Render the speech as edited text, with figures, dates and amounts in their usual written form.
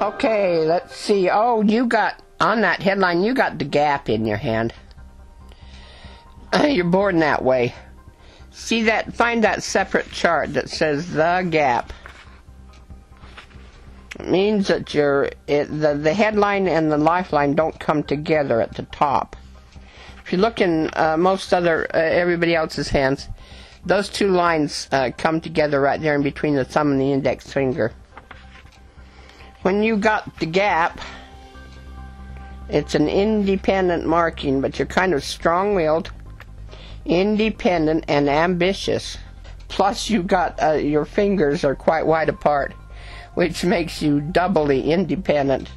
Okay, let's see. Oh, you got, on that headline, you got the Gap in your hand. You're born that way. See that, find that separate chart that says the Gap. It means that the headline and the lifeline don't come together at the top. If you look in most other, everybody else's hands, those two lines come together right there in between the thumb and the index finger. When you got the Gap, it's an independent marking, but you're kind of strong-willed, independent, and ambitious. Plus, you got your fingers are quite wide apart, which makes you doubly independent